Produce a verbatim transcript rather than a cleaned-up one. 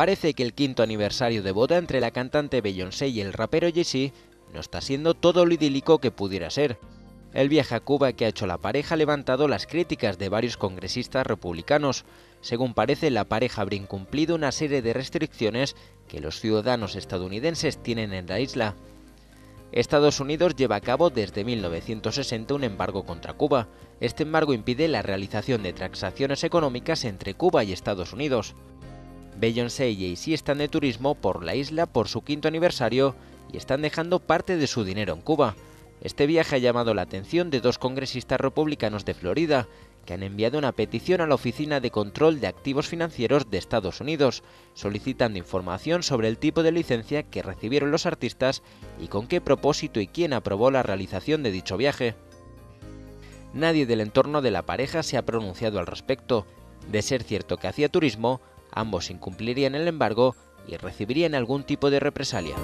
parece que el quinto aniversario de boda entre la cantante Beyoncé y el rapero Jay-Z no está siendo todo lo idílico que pudiera ser. El viaje a Cuba que ha hecho la pareja ha levantado las críticas de varios congresistas republicanos. Según parece, la pareja habría incumplido una serie de restricciones que los ciudadanos estadounidenses tienen en la isla. Estados Unidos lleva a cabo desde mil novecientos sesenta un embargo contra Cuba. Este embargo impide la realización de transacciones económicas entre Cuba y Estados Unidos. Beyoncé y Jay-Z están de turismo por la isla por su quinto aniversario y están dejando parte de su dinero en Cuba. Este viaje ha llamado la atención de dos congresistas republicanos de Florida, que han enviado una petición a la Oficina de Control de Activos Financieros de Estados Unidos, solicitando información sobre el tipo de licencia que recibieron los artistas y con qué propósito y quién aprobó la realización de dicho viaje. Nadie del entorno de la pareja se ha pronunciado al respecto. De ser cierto que hacía turismo, ambos incumplirían el embargo y recibirían algún tipo de represalia.